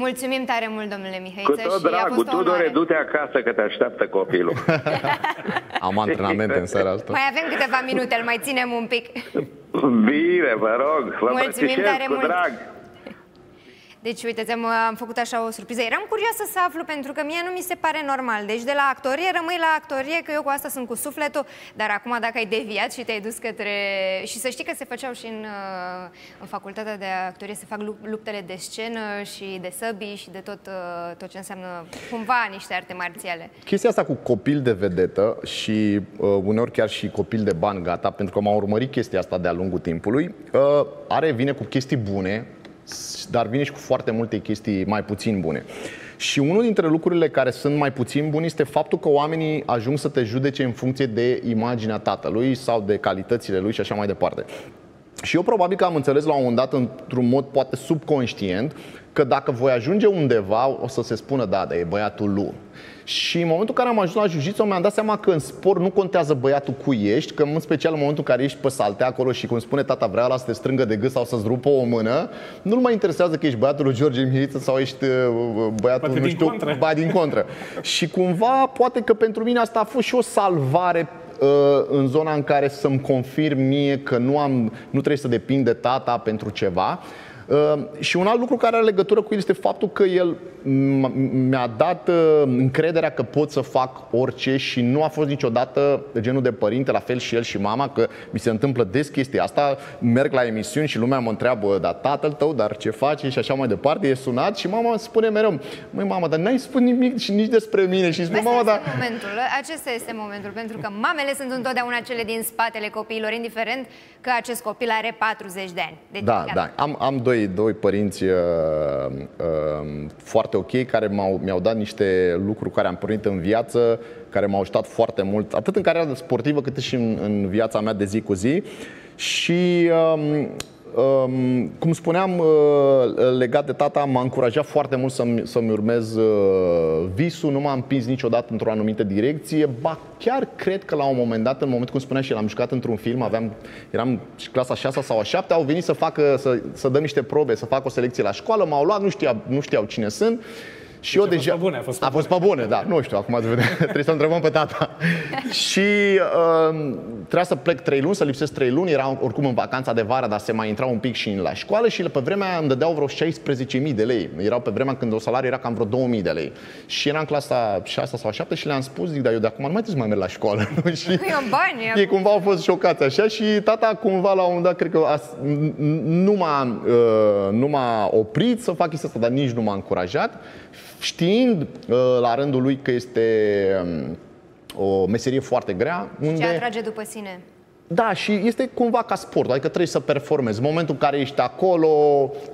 Mulțumim tare mult, domnule Mihăiță. Cu tot și dragul, Tudore, du-te acasă că te așteaptă copilul. Am antrenamente în seara asta. Mai avem câteva minute, îl mai ținem un pic. Bine, vă rog, vă mulțumim tare cu mult. Drag. Deci, uite, am, am făcut așa o surpriză. Eram curioasă să aflu, pentru că mie nu mi se pare normal. Deci, de la actorie, rămâi la actorie, că eu cu asta sunt cu sufletul. Dar acum, dacă ai deviat și te-ai dus către... Și să știi că se făceau și în, în facultatea de actorie, se fac luptele de scenă și de săbii și de tot, tot ce înseamnă, cumva, niște arte marțiale. Chestia asta cu copil de vedetă și uneori chiar și copil de bani, gata, pentru că m-am urmărit chestia asta de-a lungul timpului, are, vine cu chestii bune, dar vine și cu foarte multe chestii mai puțin bune. Și unul dintre lucrurile care sunt mai puțin bune este faptul că oamenii ajung să te judece în funcție de imaginea tatălui sau de calitățile lui și așa mai departe. Și eu probabil că am înțeles la un moment dat, într-un mod poate subconștient, că dacă voi ajunge undeva, o să se spună, da, da, e băiatul lui. Și în momentul în care am ajuns la jiu-jitsu, mi-am dat seama că în sport nu contează băiatul cui ești, că în special în momentul în care ești pe saltea acolo și, cum spune tata, vrea la să te strângă de gât sau să-ți rupă o mână, nu-l mai interesează că ești băiatul lui George Mihăiță sau ești băiatul, poate nu știu, din contră. Ba, din contră. Și cumva, poate că pentru mine asta a fost și o salvare în zona în care să-mi confirm mie că nu, am, nu trebuie să depind de tata pentru ceva. Și un alt lucru care are legătură cu el este faptul că el mi-a dat încrederea că pot să fac orice și nu a fost niciodată genul de părinte, la fel și el și mama, că mi se întâmplă des chestia asta, merg la emisiuni și lumea mă întreabă, dar tatăl tău, dar ce face și așa mai departe, e sunat și mama spune mereu, măi mama, dar n-ai spus nimic și nici despre mine. Și spune, mama, dar... momentul, acesta este momentul, pentru că mamele sunt întotdeauna cele din spatele copiilor, indiferent că acest copil are patruzeci de ani. Deci, da, da, am, am doi, doi părinți uh, uh, foarte ok, care mi-au dat niște lucruri care am primit în viață, care m-au ajutat foarte mult, atât în cariera sportivă, cât și în, în viața mea de zi cu zi. Și um, um, cum spuneam, uh, legat de tata, m-a încurajat foarte mult să-mi să-mi urmez uh, visul, nu m-a împins niciodată într-o anumită direcție. Ba, chiar cred că la un moment dat, în momentul, cum spunea și l-am jucat într-un film, aveam, eram clasa a șasea sau a șaptea, au venit să, facă, să, să dăm niște probe, să fac o selecție la școală, m-au luat, nu știau, nu știau cine sunt. Și deci eu deja... bune, a fost pe, a fost pe bune. bune, da. Nu știu, acum ați vedea. Trebuie să întrebăm pe tata. Și uh, trebuia să plec trei luni, să lipsesc trei luni. Era oricum în vacanța de vară, dar se mai intra un pic și la școală. Și pe vremea îmi dădeau vreo șaisprezece mii de lei. Erau pe vremea când o salariu era cam vreo două mii de lei. Și era în clasa a șasea sau a șaptea și le-am spus, zic, dar eu de acum nu mai trebuie să mai merg la școală. Și bani, ei cumva au fost șocați așa. Și tata cumva la un moment dat, cred că a, nu m-a uh, oprit să fac chestia asta, dar nici nu m-a încurajat. Știind la rândul lui că este o meserie foarte grea. Unde... ce atrage după sine. Da, și este cumva ca sport, adică trebuie să performezi. În momentul în care ești acolo,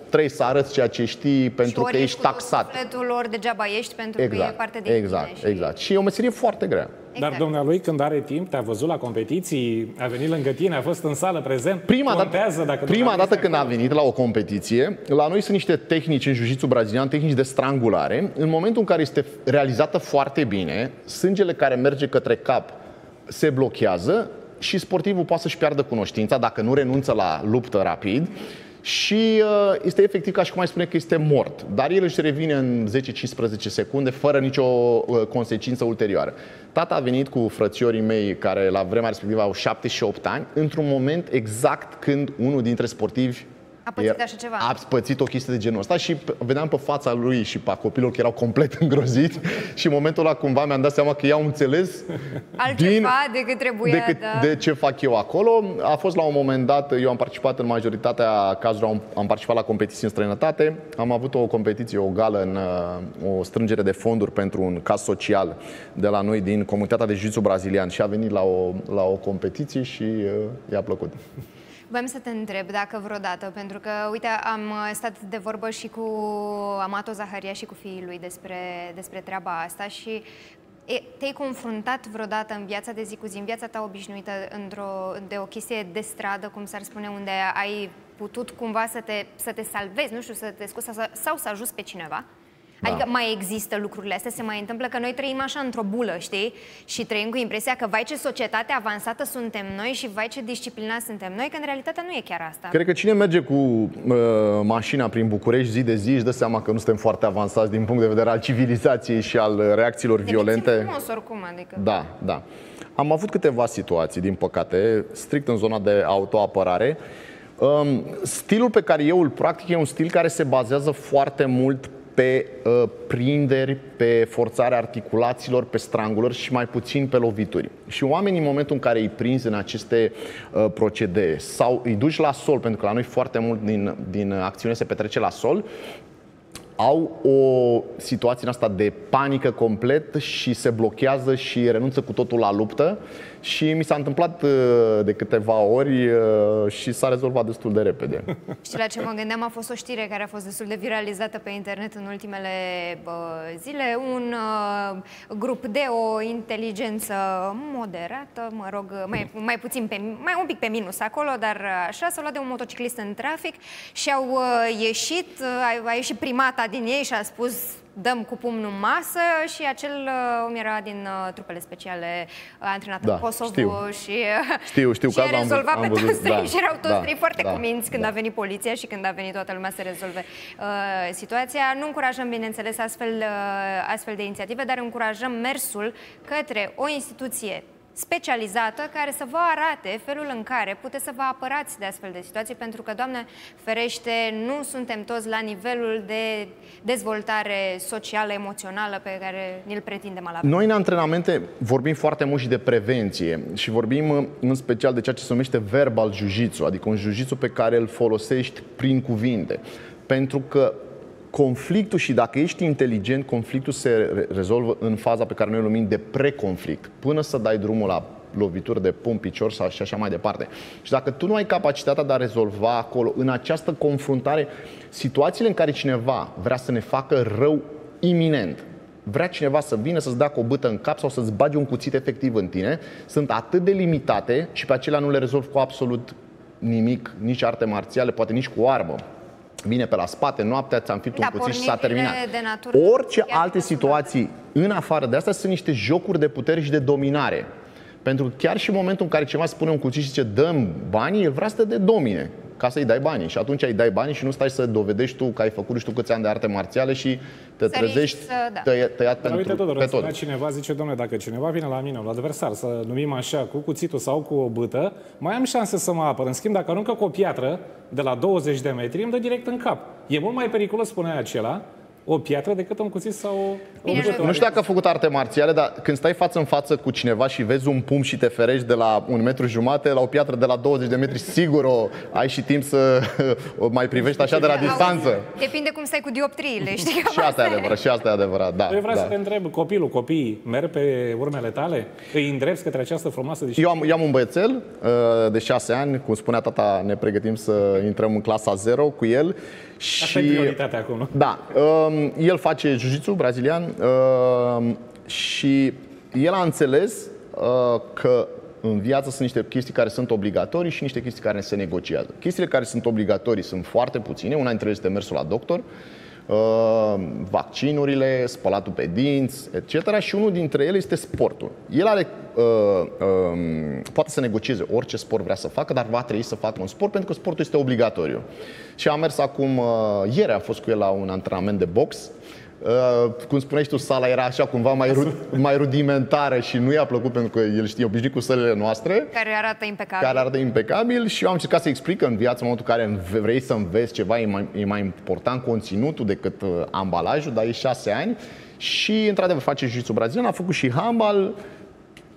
trebuie să arăți ceea ce știi, pentru că ești taxat. Și ori lor degeaba ești, pentru exact, că e parte de exact, tine. Și... exact, și e o meserie foarte grea. Exact. Dar domnul lui, când are timp, te-a văzut la competiții, a venit lângă tine, a fost în sală prezent. Prima Contează, dată, dacă prima dată când acolo. a venit la o competiție, la noi sunt niște tehnici în jiu-jitsu brazilian, tehnici de strangulare. În momentul în care este realizată foarte bine, sângele care merge către cap se blochează, și sportivul poate să-și piardă cunoștința dacă nu renunță la luptă rapid și este efectiv ca și cum ai spune că este mort, dar el își revine în zece cincisprezece secunde fără nicio consecință ulterioară. Tata a venit cu frățiorii mei care la vremea respectivă au șapte și opt ani într-un moment exact când unul dintre sportivi a pățit așa ceva. A pățit o chestie de genul ăsta și vedeam pe fața lui și pe copilul că erau complet îngroziți și în momentul ăla cumva mi-am dat seama că i-au înțeles altceva din, decât trebuia, decât, da. de ce fac eu acolo. A fost la un moment dat, eu am participat în majoritatea cazurilor, am, am participat la competiții în străinătate, am avut o competiție, o gală, în, o strângere de fonduri pentru un caz social de la noi din comunitatea de jiu-jitsu brazilian și a venit la o, la o competiție și uh, i-a plăcut. Vreau să te întreb dacă vreodată, pentru că, uite, am stat de vorbă și cu Amato Zaharia și cu fiii lui despre, despre treaba asta și te-ai confruntat vreodată în viața de zi cu zi, în viața ta obișnuită, într-o, de o chestie de stradă, cum s-ar spune, unde ai putut cumva să te, să te salvezi, nu știu, să te scuți sau să ajuți pe cineva? Da. Adică mai există lucrurile astea, se mai întâmplă, că noi trăim așa într-o bulă, știi? Și trăim cu impresia că, vai ce societate avansată suntem noi și vai ce disciplinați suntem noi, că în realitatea nu e chiar asta. Cred că cine merge cu uh, mașina prin București zi de zi își dă seama că nu suntem foarte avansați din punct de vedere al civilizației și al reacțiilor violente. De frumos, oricum, adică... Da, da. Am avut câteva situații, din păcate, strict în zona de autoapărare. Um, stilul pe care eu îl practic e un stil care se bazează foarte mult pe uh, prinderi, pe forțarea articulațiilor, pe strangulări și mai puțin pe lovituri. Și oamenii, în momentul în care îi prinzi în aceste uh, procedee sau îi duci la sol, pentru că la noi foarte mult din, din acțiune se petrece la sol, au o situație în asta de panică complet și se blochează și renunță cu totul la luptă. Și mi s-a întâmplat de câteva ori și s-a rezolvat destul de repede. Și la ce mă gândeam, a fost o știre care a fost destul de viralizată pe internet în ultimele zile. Un grup de o inteligență moderată, mă rog, mai, mai puțin pe, mai un pic pe minus acolo, dar așa, s-a luat de un motociclist în trafic și au ieșit, a ieșit primata din ei și a spus: dăm cu pumnul în masă. Și acel om era din trupele speciale antrenate, da, în Kosovo. Știu, și, știu, știu și a rezolvat am, pe am toți văzut, trei, da, și erau toți, da, trei foarte, da, cuminți când, da, a venit poliția și când a venit toată lumea să rezolve uh, situația. Nu încurajăm, bineînțeles, astfel, uh, astfel de inițiative, dar încurajăm mersul către o instituție specializată care să vă arate felul în care puteți să vă apărați de astfel de situații, pentru că, Doamne ferește, nu suntem toți la nivelul de dezvoltare socială, emoțională pe care ni-l pretindem la noi. În antrenamente vorbim foarte mult și de prevenție și vorbim în special de ceea ce se numește verbal jiu-jitsu, adică un jiu-jitsu pe care îl folosești prin cuvinte, pentru că conflictul, și dacă ești inteligent, conflictul se rezolvă în faza pe care noi o numim de preconflict, până să dai drumul la lovituri de pumn, picior sau și așa mai departe. Și dacă tu nu ai capacitatea de a rezolva acolo, în această confruntare, situațiile în care cineva vrea să ne facă rău iminent, vrea cineva să vină să-ți dea cu o bâtă în cap sau să-ți bagi un cuțit efectiv în tine, sunt atât de limitate și pe acelea nu le rezolv cu absolut nimic, nici arte marțiale, poate nici cu o armă. Bine, pe la spate, noaptea, ți-am fipt, da, un cuțit și s-a terminat. Orice alte situații în afară de asta sunt niște jocuri de putere și de dominare. Pentru că chiar și în momentul în care cineva spune un cuțit și zice dăm banii, el vrea să te de domine, ca să-i dai banii. Și atunci îi dai banii și nu stai să dovedești tu că ai făcut și tu câți ani de arte marțiale și te să trezești să, da, tăiat, tăiat pentru uite, Tudor, pe tot. Cineva zice, domnule, dacă cineva vine la mine, un adversar, să numim așa, cu cuțitul sau cu o bâtă, mai am șanse să mă apăr. În schimb, dacă aruncă cu o piatră de la douăzeci de metri, îmi dă direct în cap. E mult mai periculos, spunea acela, o piatră decât un cuțit sau o... Nu știu dacă a făcut arte marțiale, dar când stai față în față cu cineva și vezi un pumn și te ferești de la un metru jumate la o piatră de la douăzeci de metri, sigur o ai și timp să o mai privești așa de la distanță. Depinde cum stai cu dioptriile, știi? Și asta e adevărat, și asta e adevărat, da. Eu vreau, da, să te întreb, copilul, copiii merg pe urmele tale? Îi îndrepți către această frumoasă disciplină? Eu am, eu am un băiețel de șase ani, cum spunea tata, ne pregătim să intrăm în clasa zero cu el. Și... Asta e prioritatea acum, nu? Da. El face jiu-jitsu brazilian și el a înțeles că în viață sunt niște chestii care sunt obligatorii și niște chestii care se negociază. Chestiile care sunt obligatorii sunt foarte puține. Una dintre ele este mersul la doctor, vaccinurile, spălatul pe dinți, et cetera. Și unul dintre ele este sportul. El are, uh, uh, poate să negocieze orice sport vrea să facă, dar va trebui să facă un sport pentru că sportul este obligatoriu. Și am mers acum, uh, ieri a fost cu el la un antrenament de box. Uh, cum spuneai tu, sala era așa cumva mai, rud, mai rudimentară și nu i-a plăcut pentru că el știe, obișnuit cu sălile noastre care arată impecabil, care arată impecabil și eu am încercat să explic că în viață, în momentul în care vrei să înveți ceva, e mai, e mai important conținutul decât ambalajul, dar e șase ani și într-adevăr face jiu-jitsu brazilian, a făcut și handbal.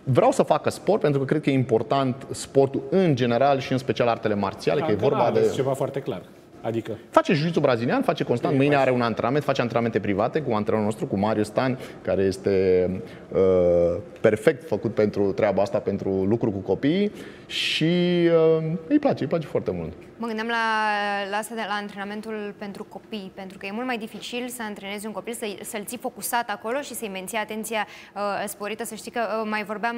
Vreau să facă sport pentru că cred că e important sportul în general și în special artele marțiale, da, că e vorba de ceva foarte clar. Adică? Face jiu-jitsu brazilian, face constant, mâine are un antrenament, face antrenamente private cu antrenorul nostru, cu Marius Stan, care este uh, perfect făcut pentru treaba asta, pentru lucru cu copiii și uh, îi place, îi place foarte mult. Mă gândeam la, la asta de la antrenamentul pentru copii, pentru că e mult mai dificil să antrenezi un copil, să-l să ții focusat acolo și să-i menții atenția uh, sporită. Să știi că uh, mai vorbeam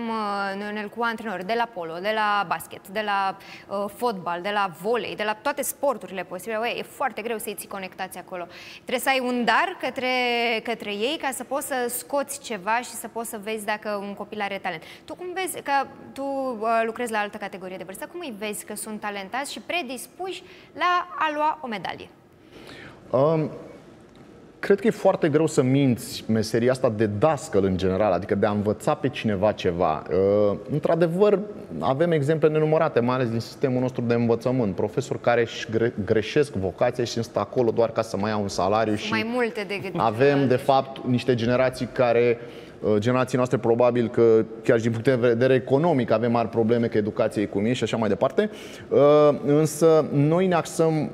uh, cu antrenori de la polo, de la basket, de la uh, fotbal, de la volei, de la toate sporturile posibile. Uie, e foarte greu să-i ții conectați acolo. Trebuie să ai un dar către, către ei ca să poți să scoți ceva și să poți să vezi dacă un copil are talent. Tu cum vezi, că tu uh, lucrezi la altă categorie de vârstă, cum îi vezi că sunt talentați și predispuși la a lua o medalie? Um, cred că e foarte greu să minți meseria asta de dascăl în general, adică de a învăța pe cineva ceva. Uh, într-adevăr, avem exemple nenumărate, mai ales din sistemul nostru de învățământ. Profesori care își gre greșesc vocația și sunt acolo doar ca să mai iau un salariu. Și mai multe decât avem, de fapt, niște generații care... Generații noastre probabil că chiar și din punct de vedere economic avem mari probleme că educația e cum e și așa mai departe. Însă noi ne axăm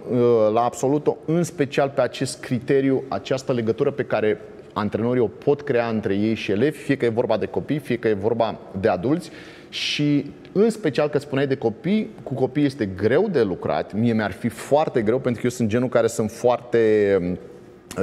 la Absoluto în special pe acest criteriu, această legătură pe care antrenorii o pot crea între ei și elevi, fie că e vorba de copii, fie că e vorba de adulți. Și în special că spuneai de copii, cu copii este greu de lucrat. Mie mi-ar fi foarte greu pentru că eu sunt genul care sunt foarte...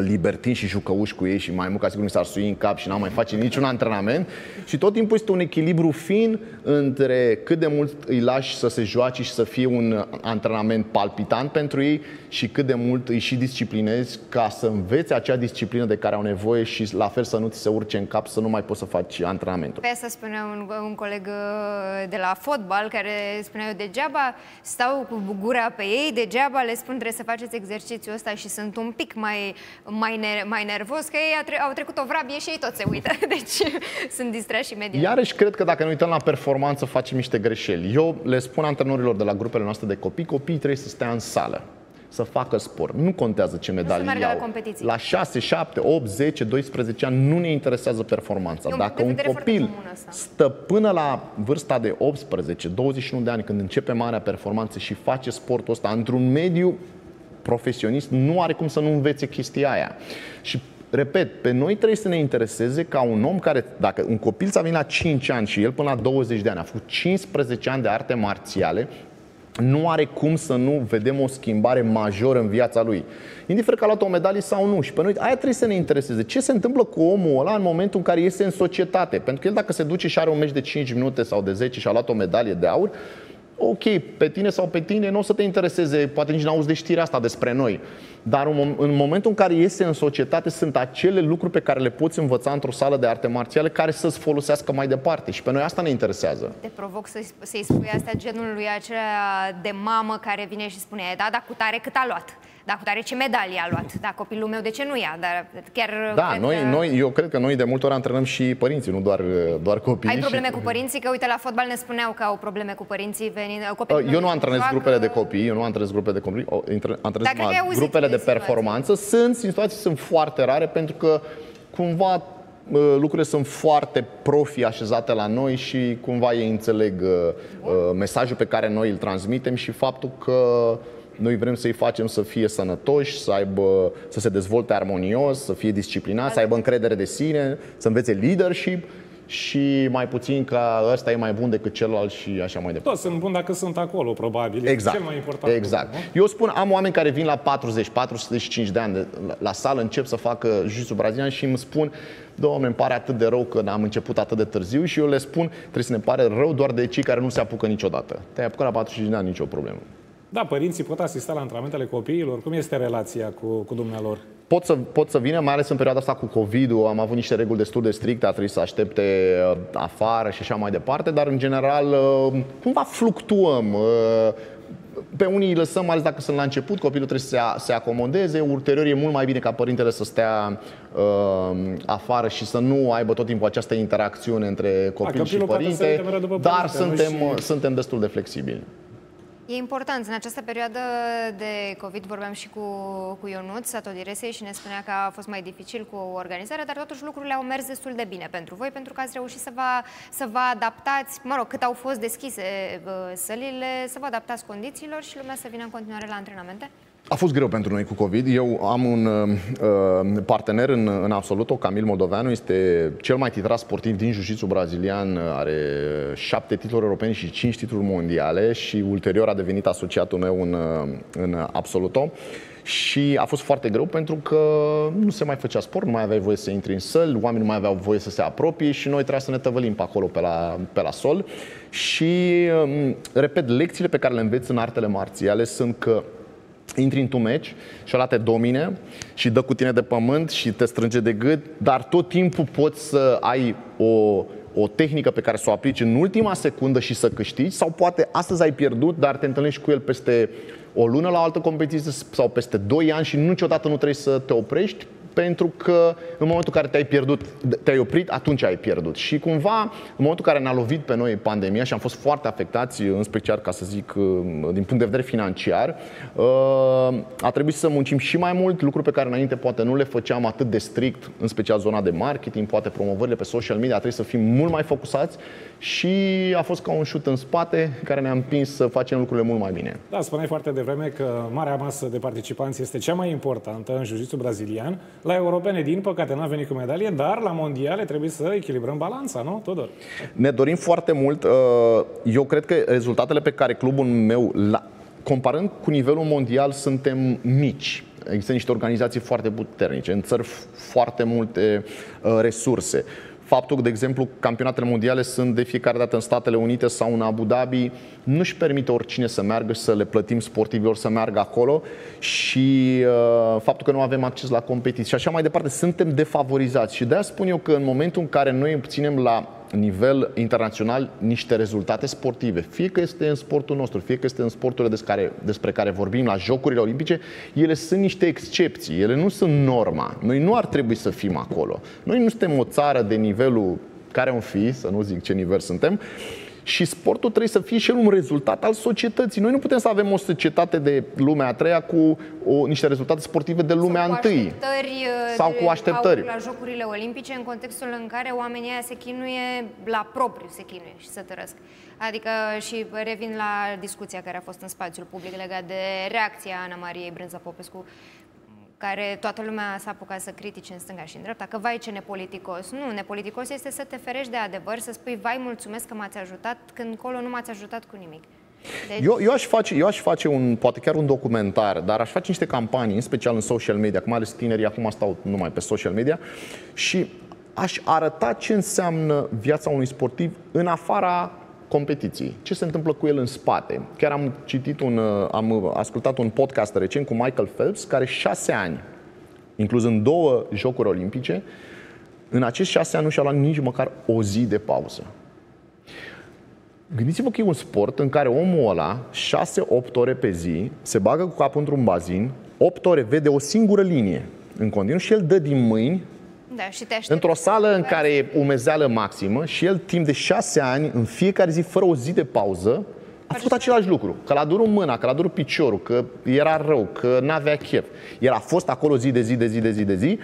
libertin și jucăuși cu ei și mai mult ca sigur mi s-ar sui în cap și n-am mai face niciun antrenament. Și tot timpul este un echilibru fin între cât de mult îi lași să se joace și să fie un antrenament palpitant pentru ei și cât de mult îi și disciplinezi ca să înveți acea disciplină de care au nevoie și la fel să nu ți se urce în cap să nu mai poți să faci antrenamentul. Pe asta spunea un, un coleg de la fotbal care spunea eu degeaba stau cu gura pe ei, degeaba le spun trebuie să faceți exercițiul ăsta și sunt un pic mai Mai, ner mai nervos, că ei au trecut o vrabie și ei toți se uită. Deci sunt distrași imediat. Iarăși cred că dacă ne uităm la performanță facem niște greșeli. Eu le spun antrenorilor de la grupele noastre de copii, copiii trebuie să stea în sală, să facă sport. Nu contează ce medalii au. La, la șase, șapte, opt, zece, doisprezece ani nu ne interesează performanța. Nu, dacă un copil stă până la vârsta de optsprezece, douăzeci și unu de ani, când începe marea performanță și face sportul ăsta într-un mediu profesionist, nu are cum să nu învețe chestia aia. Și, repet, pe noi trebuie să ne intereseze ca un om care, dacă un copil s-a venit la cinci ani și el până la douăzeci de ani a făcut cincisprezece ani de arte marțiale, nu are cum să nu vedem o schimbare majoră în viața lui. Indiferent că a luat o medalie sau nu. Și pe noi aia trebuie să ne intereseze. Ce se întâmplă cu omul ăla în momentul în care iese în societate? Pentru că el dacă se duce și are un meci de cinci minute sau de zece și a luat o medalie de aur, ok, pe tine sau pe tine nu o să te intereseze, poate nici n-auzi de știrea asta despre noi. Dar în momentul în care iese în societate sunt acele lucruri pe care le poți învăța într-o sală de arte marțiale care să-ți folosească mai departe și pe noi asta ne interesează. Te provoc să-i spui asta genului acela de mamă care vine și spune, da, dar cu tare cât a luat? Dacă tare ce medalie a luat? Da, copilul meu de ce nu ia? Dar chiar da, noi, că... noi, eu cred că noi de multe ori antrenăm și părinții, nu doar, doar copiii. Ai probleme și... cu părinții? Că uite, la fotbal ne spuneau că au probleme cu părinții venind... Copiii eu nu antrenez joacă... grupele de copii, eu nu antrenez grupele de copii, antrenez grupele de performanță. Sunt situații, sunt foarte rare pentru că cumva lucrurile sunt foarte profi așezate la noi și cumva ei înțeleg Bun. mesajul pe care noi îl transmitem și faptul că noi vrem să-i facem să fie sănătoși, să, aibă, să se dezvolte armonios, să fie disciplinați, să aibă încredere de sine, să învețe leadership și mai puțin că ăsta e mai bun decât celălalt și așa mai departe. Toți sunt buni dacă sunt acolo, probabil. Exact. E cel mai important. Exact. Lucru, eu spun, am oameni care vin la patruzeci, patruzeci și cinci de ani de, la, la sală, încep să facă jiu-jitsu brazilian și îmi spun, Doamne, îmi pare atât de rău că am început atât de târziu și eu le spun, trebuie să ne pare rău doar de cei care nu se apucă niciodată. Te-ai apucat la patruzeci și cinci de ani, nicio problemă. Da, părinții pot asista la antrenamentele copiilor? Cum este relația cu, cu dumnealor? Pot să, pot să vină, mai ales în perioada asta cu COVID-ul, am avut niște reguli destul de stricte, a trebuit să aștepte afară și așa mai departe, dar în general cumva fluctuăm. Pe unii îi lăsăm, mai ales dacă sunt la început, copilul trebuie să se, se acomodeze, ulterior e mult mai bine ca părintele să stea uh, afară și să nu aibă tot timpul această interacțiune între copil a, și părinte, dar suntem, și... suntem destul de flexibili. E important. În această perioadă de COVID vorbeam și cu, cu Ionuța Todireasa și ne spunea că a fost mai dificil cu organizarea, dar totuși lucrurile au mers destul de bine pentru voi, pentru că ați reușit să vă, să vă adaptați, mă rog, cât au fost deschise sălile, să vă adaptați condițiilor și lumea să vină în continuare la antrenamente? A fost greu pentru noi cu COVID. Eu am un uh, partener în, în Absoluto, Camil Moldoveanu, este cel mai titrat sportiv din jiu-jitsu brazilian, are șapte titluri europene și cinci titluri mondiale și ulterior a devenit asociatul meu în, în Absoluto. Și a fost foarte greu pentru că nu se mai făcea sport, nu mai aveai voie să intri în săli, oamenii nu mai aveau voie să se apropie și noi trebuia să ne tăvălim pe acolo, pe la, pe la sol. Și, repet, lecțiile pe care le înveți în artele marțiale sunt că intri într-un meci și ăla te domine și dă cu tine de pământ și te strânge de gât, dar tot timpul poți să ai o, o tehnică pe care să o aplici în ultima secundă și să câștigi, sau poate astăzi ai pierdut, dar te întâlnești cu el peste o lună la o altă competiție sau peste doi ani și niciodată nu trebuie să te oprești, pentru că în momentul în care te-ai pierdut, te-ai oprit, atunci ai pierdut. Și cumva, în momentul în care ne-a lovit pe noi pandemia și am fost foarte afectați, în special, ca să zic, din punct de vedere financiar, a trebuit să muncim și mai mult, lucruri pe care înainte poate nu le făceam atât de strict, în special zona de marketing, poate promovările pe social media, trebuie să fim mult mai focusați și a fost ca un șut în spate care ne-a împins să facem lucrurile mult mai bine. Da, spuneai foarte devreme că marea masă de participanți este cea mai importantă în jiu-jitsu brazilian. La europene, din păcate, n-a venit cu medalie, dar la mondiale trebuie să echilibrăm balanța, nu, Tudor? Ne dorim foarte mult. Eu cred că rezultatele pe care clubul meu, comparând cu nivelul mondial, suntem mici. Există niște organizații foarte puternice, în țări foarte multe resurse. Faptul că, de exemplu, campionatele mondiale sunt de fiecare dată în Statele Unite sau în Abu Dhabi, nu-și permite oricine să meargă, să le plătim sportivilor să meargă acolo și uh, faptul că nu avem acces la competiții și așa mai departe, suntem defavorizați. Și de-aia spun eu că în momentul în care noi obținem la nivel internațional niște rezultate sportive, fie că este în sportul nostru, fie că este în sporturile despre care, despre care vorbim, la Jocurile Olimpice, ele sunt niște excepții, ele nu sunt norma. Noi nu ar trebui să fim acolo. Noi nu suntem o țară de nivelul care am fi, să nu zic ce nivel suntem, și sportul trebuie să fie și el un rezultat al societății. Noi nu putem să avem o societate de lumea a treia cu o, niște rezultate sportive de lumea a întâi. Sau cu așteptări. La Jocurile Olimpice, în contextul în care oamenii aia se chinuie, la propriu se chinuie și se tărăsc. Adică, și revin la discuția care a fost în spațiul public legat de reacția Ana Mariei Brânză Popescu, care toată lumea s-a apucat să critice în stânga și în dreapta, că vai ce nepoliticos. Nu, nepoliticos este să te ferești de adevăr, să spui vai mulțumesc că m-ați ajutat, când colo nu m-ați ajutat cu nimic. Deci... Eu, eu, aș face, eu aș face un, poate chiar un documentar, dar aș face niște campanii, în special în social media, cum ales tinerii acum stau numai pe social media, și aș arăta ce înseamnă viața unui sportiv în afara competiții. Ce se întâmplă cu el în spate? Chiar am citit un, am ascultat un podcast recent cu Michael Phelps, care șase ani, incluzând două Jocuri Olimpice, în acești șase ani nu și-a luat nici măcar o zi de pauză. Gândiți-vă că e un sport în care omul ăla, șase opt ore pe zi, se bagă cu capul într-un bazin, opt ore vede o singură linie în continuu și el dă din mâini. Da, într-o sală în care e umezeală maximă și el timp de șase ani, în fiecare zi, fără o zi de pauză, a făcut același lucru. Că l-a durut mâna, că l-a durut piciorul, că era rău, că n-avea chef. El a fost acolo zi de zi, de zi, de zi, de zi.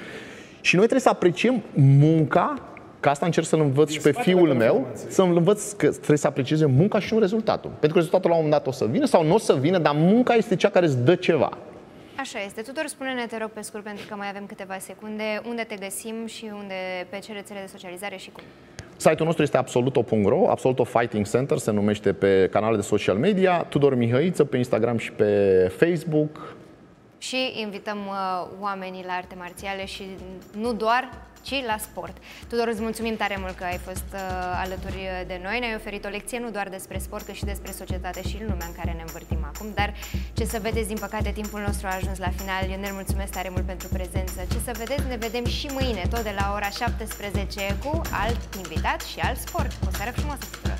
Și noi trebuie să apreciem munca, că asta încerc să-l învăț și pe fiul meu, să-l învăț că trebuie să aprecieze munca și nu rezultatul. Pentru că rezultatul la un moment dat o să vină sau nu o să vină, dar munca este cea care îți dă ceva. Așa este. Tudor, spune-ne, te rog, pe scurt, pentru că mai avem câteva secunde, unde te găsim și unde, pe ce rețele de socializare și cum? Site-ul nostru este absoluto punct ro, Absoluto Fighting Center se numește pe canalele de social media, Tudor Mihăiță pe Instagram și pe Facebook. Și invităm uh, oamenii la arte marțiale și nu doar, ci la sport. Tudor, îți mulțumim tare mult că ai fost uh, alături de noi. Ne-ai oferit o lecție nu doar despre sport, cât și despre societate și lumea în care ne învârtim acum. Dar ce să vedeți, din păcate, timpul nostru a ajuns la final. Ionel, mulțumesc tare mult pentru prezență. Ce să vedeți, ne vedem și mâine, tot de la ora șaptesprezece, cu alt invitat și alt sport. O seară frumoasă!